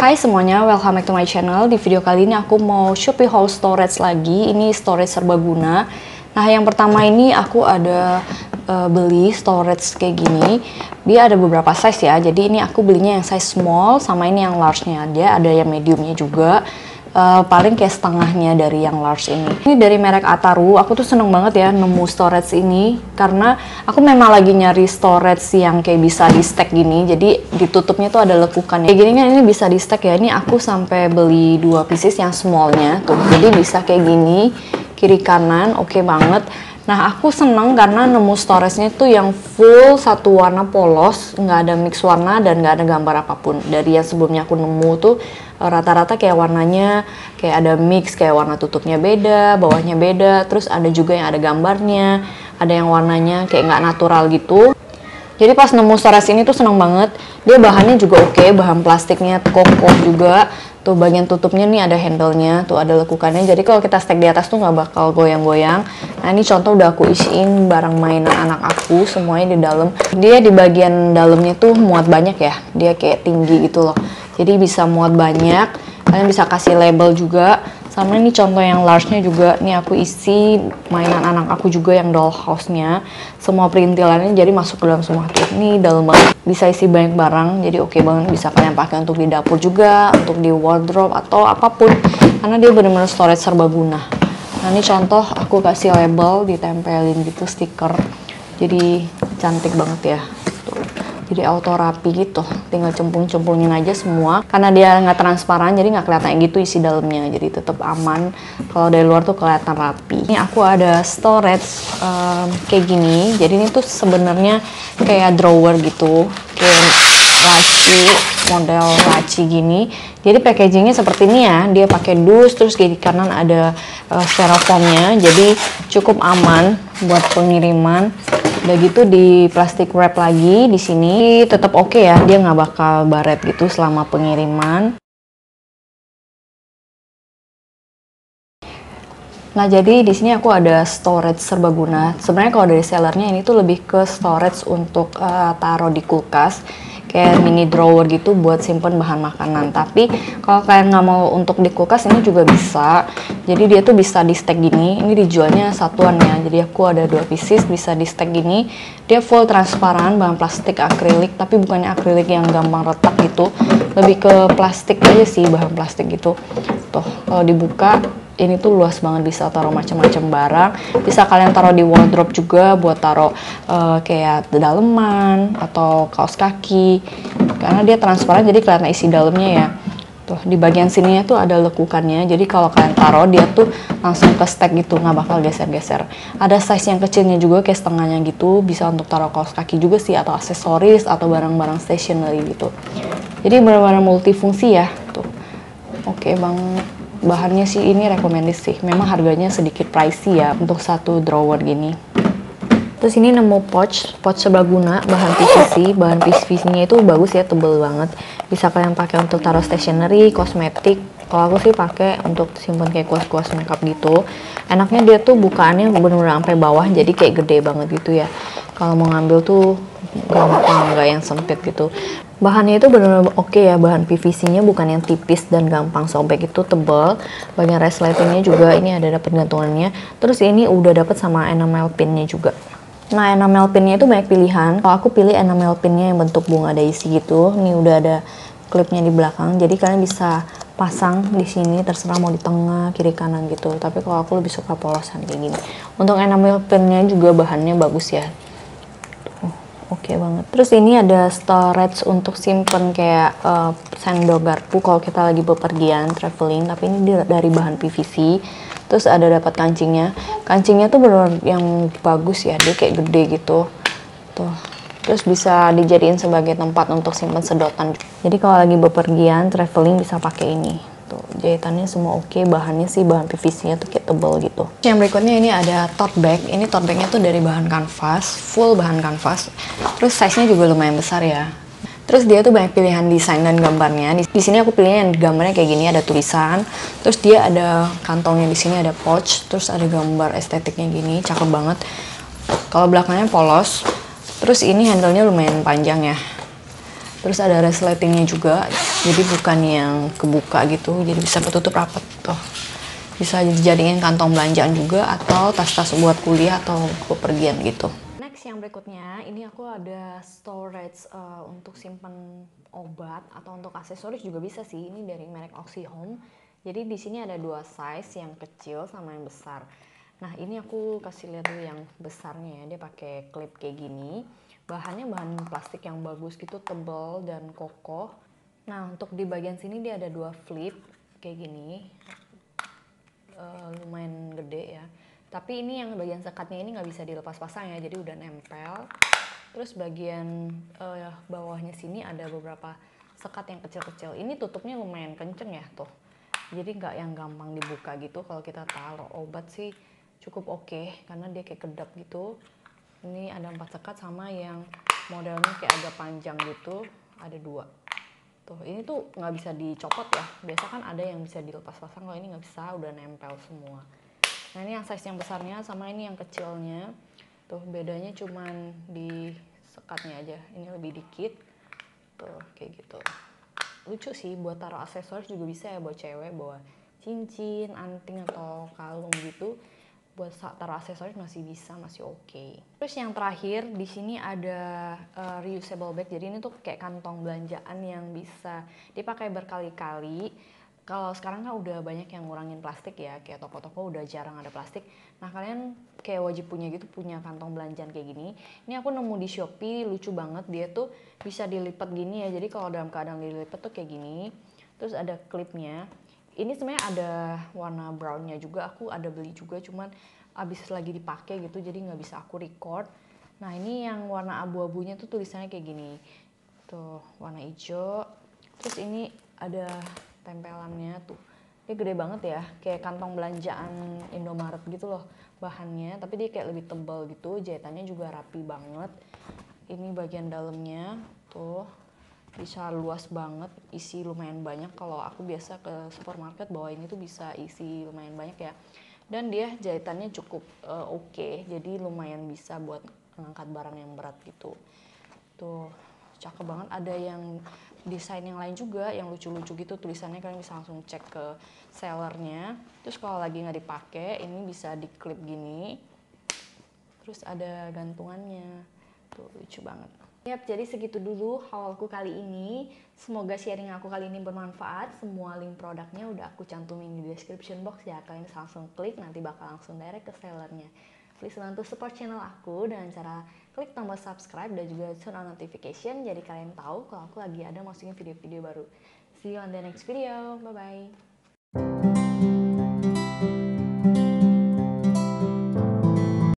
Hai semuanya, welcome back to my channel. Di video kali ini aku mau Shopee haul storage lagi. Ini storage serbaguna. Nah, yang pertama ini aku ada beli storage kayak gini. Dia ada beberapa size ya. Jadi ini aku belinya yang size small sama ini yang large-nya aja. Ada yang mediumnya juga. Paling kayak setengahnya dari yang large ini. Ini dari merek Ataru. Aku tuh seneng banget ya nemu storage ini karena aku memang lagi nyari storage yang kayak bisa di stack gini. Jadi ditutupnya tuh ada lekukannya. Kayak gini kan ini bisa di stack ya. Ini aku sampai beli 2 pieces yang smallnya tuh. Jadi bisa kayak gini kiri kanan, oke banget. Nah, aku seneng karena nemu storage-nya tuh yang full satu warna polos, nggak ada mix warna dan nggak ada gambar apapun. Dari yang sebelumnya aku nemu tuh rata-rata kayak warnanya kayak ada mix, kayak warna tutupnya beda, bawahnya beda, terus ada juga yang ada gambarnya, ada yang warnanya kayak nggak natural gitu. Jadi pas nemu storage ini tuh seneng banget. Dia bahannya juga oke, bahan plastiknya kokoh juga. Tuh bagian tutupnya nih ada handle-nya, tuh ada lekukannya. Jadi kalau kita stek di atas tuh nggak bakal goyang-goyang. Nah, ini contoh udah aku isiin barang mainan anak aku semuanya di dalam. Dia di bagian dalamnya tuh muat banyak ya. Dia kayak tinggi gitu loh. Jadi bisa muat banyak. Kalian bisa kasih label juga. Sama ini contoh yang large-nya juga, nih aku isi mainan anak aku juga yang dollhouse-nya. Semua perintilannya jadi masuk ke dalam semua tuh. Ini dalam banget, bisa isi banyak barang, jadi oke banget. Bisa kalian pakai untuk di dapur juga, untuk di wardrobe atau apapun. Karena dia bener-bener storage serbaguna. Nah, ini contoh aku kasih label, ditempelin gitu stiker. Jadi cantik banget ya. Jadi auto rapi gitu, tinggal cempung-cempungin aja semua. Karena dia nggak transparan, jadi nggak kelihatan gitu isi dalamnya. Jadi tetap aman. Kalau dari luar tuh kelihatan rapi. Ini aku ada storage kayak gini. Jadi ini tuh sebenarnya kayak drawer gitu, kayak laci, model laci gini. Jadi packagingnya seperti ini ya. Dia pakai dus, terus di kanan ada styrofoamnya. Jadi cukup aman buat pengiriman. Udah gitu di plastic wrap lagi di sini, tetap oke ya, dia nggak bakal baret gitu selama pengiriman. Nah, jadi di sini aku ada storage serbaguna. Sebenarnya kalau dari sellernya ini tuh lebih ke storage untuk taruh di kulkas, kayak mini drawer gitu buat simpen bahan makanan. Tapi kalau kalian nggak mau untuk di kulkas ini juga bisa. Jadi dia tuh bisa di stack gini. Ini dijualnya satuan ya. Jadi aku ada 2 pieces bisa di stack gini. Dia full transparan, bahan plastik akrilik, tapi bukannya akrilik yang gampang retak gitu. Lebih ke plastik aja sih, bahan plastik gitu. Tuh, kalau dibuka ini tuh luas banget, bisa taruh macam-macam barang. Bisa kalian taruh di wardrobe juga buat taruh kayak daleman atau kaos kaki. Karena dia transparan jadi kelihatan isi dalamnya ya. Tuh di bagian sininya tuh ada lekukannya. Jadi kalau kalian taruh dia tuh langsung ke stack gitu, nggak bakal geser-geser. Ada size yang kecilnya juga kayak setengahnya gitu, bisa untuk taruh kaos kaki juga sih atau aksesoris atau barang-barang stationery gitu. Jadi benar-benar multifungsi ya. Tuh. Oke banget. Bahannya sih ini recommended sih, memang harganya sedikit pricey ya untuk satu drawer gini. Terus ini nemu pouch serbaguna, bahan PVC. Bahan PVC-nya itu bagus ya, tebel banget. Bisa kalian pakai untuk taruh stationery, kosmetik. Kalau aku sih pakai untuk simpen kayak kuas-kuas makeup gitu. Enaknya dia tuh bukaannya bener-bener sampai bawah, jadi kayak gede banget gitu ya. Kalau mau ngambil tuh gampang, nggak yang sempit gitu. Bahannya itu benar-benar oke ya, bahan PVC-nya bukan yang tipis dan gampang sobek, itu tebal. Bagian rest lighting-nya juga ini ada gantungannya. Terus ini udah dapat sama enamel pin-nya juga. Nah, enamel pin-nya itu banyak pilihan. Kalau aku pilih enamel pin-nya yang bentuk bunga daisy gitu. Ini udah ada klipnya di belakang. Jadi kalian bisa pasang di sini, terserah mau di tengah, kiri kanan gitu. Tapi kalau aku lebih suka polosan kayak gini. Untuk enamel pin-nya juga bahannya bagus ya. Oke banget. Terus ini ada storage untuk simpen kayak sendok garpu kalau kita lagi bepergian, traveling. Tapi ini dari bahan PVC. Terus ada dapat kancingnya. Kancingnya tuh bener yang bagus ya, dia kayak gede gitu. Tuh. Terus bisa dijadiin sebagai tempat untuk simpen sedotan. Jadi kalau lagi bepergian, traveling bisa pakai ini. Tuh, jahitannya semua oke, bahannya sih bahan PVC-nya tuh kayak tebal gitu. Yang berikutnya ini ada tote bag. Ini tote bag-nya tuh dari bahan kanvas, full bahan kanvas. Terus size-nya juga lumayan besar ya. Terus dia tuh banyak pilihan desain dan gambarnya. Di sini aku pilihnya yang gambarnya kayak gini, ada tulisan. Terus dia ada kantongnya di sini, ada pouch. Terus ada gambar estetiknya gini, cakep banget. Kalau belakangnya polos. Terus ini handle-nya lumayan panjang ya. Terus ada resletingnya juga. Jadi bukan yang kebuka gitu, jadi bisa tertutup rapat tuh. Bisa dijadikan kantong belanjaan juga atau tas-tas buat kuliah atau bepergian gitu. Next yang berikutnya, ini aku ada storage untuk simpen obat atau untuk aksesoris juga bisa sih. Ini dari merek Oxy Home. Jadi di sini ada dua size, yang kecil sama yang besar. Nah, ini aku kasih lihat dulu yang besarnya ya. Dia pakai klip kayak gini. Bahannya bahan plastik yang bagus gitu, tebal dan kokoh. Nah, untuk di bagian sini dia ada dua flip kayak gini. Lumayan gede ya. Tapi ini yang bagian sekatnya ini nggak bisa dilepas pasang ya. Jadi udah nempel. Terus bagian bawahnya sini ada beberapa sekat yang kecil-kecil. Ini tutupnya lumayan kenceng ya tuh. Jadi nggak yang gampang dibuka gitu. Kalau kita taruh obat sih cukup oke, karena dia kayak kedap gitu. Ini ada 4 sekat sama yang modelnya kayak agak panjang gitu, ada 2. Tuh, ini tuh nggak bisa dicopot ya. Biasa kan ada yang bisa dilepas pasang, kalau ini nggak bisa, udah nempel semua. Nah, ini yang size yang besarnya sama ini yang kecilnya. Tuh, bedanya cuman di sekatnya aja. Ini lebih dikit. Tuh, kayak gitu. Lucu sih buat taruh aksesoris juga bisa ya, buat cewek bawa cincin, anting atau kalung gitu. Buat taruh aksesoris masih bisa, masih oke. Terus yang terakhir di sini ada reusable bag. Jadi ini tuh kayak kantong belanjaan yang bisa dipakai berkali-kali. Kalau sekarang kan udah banyak yang ngurangin plastik ya, kayak toko-toko udah jarang ada plastik. Nah, kalian kayak wajib punya gitu, punya kantong belanjaan kayak gini. Ini aku nemu di Shopee, lucu banget, dia tuh bisa dilipat gini ya. Jadi kalau dalam keadaan dilipat tuh kayak gini. Terus ada klipnya. Ini sebenarnya ada warna brownnya juga, aku ada beli juga, cuman abis lagi dipakai gitu, jadi nggak bisa aku record. Nah, ini yang warna abu-abunya tuh tulisannya kayak gini, tuh warna hijau. Terus ini ada tempelannya tuh, dia gede banget ya, kayak kantong belanjaan Indomaret gitu loh bahannya, tapi dia kayak lebih tebal gitu, jahitannya juga rapi banget. Ini bagian dalamnya tuh. Bisa luas banget, isi lumayan banyak. Kalau aku biasa ke supermarket bawa ini tuh bisa isi lumayan banyak ya. Dan dia jahitannya cukup oke, jadi lumayan bisa buat ngangkat barang yang berat gitu. Tuh, cakep banget. Ada yang desain yang lain juga, yang lucu-lucu gitu tulisannya, kalian bisa langsung cek ke sellernya. Terus kalau lagi nggak dipakai, ini bisa diklip gini. Terus ada gantungannya, tuh lucu banget. Yap, jadi segitu dulu haulku kali ini. Semoga sharing aku kali ini bermanfaat. Semua link produknya udah aku cantumin di description box ya. Kalian bisa langsung klik, nanti bakal langsung direct ke sellernya. Please bantu support channel aku dengan cara klik tombol subscribe dan juga turn on notification. Jadi kalian tahu kalau aku lagi ada masukin video-video baru. See you on the next video. Bye-bye.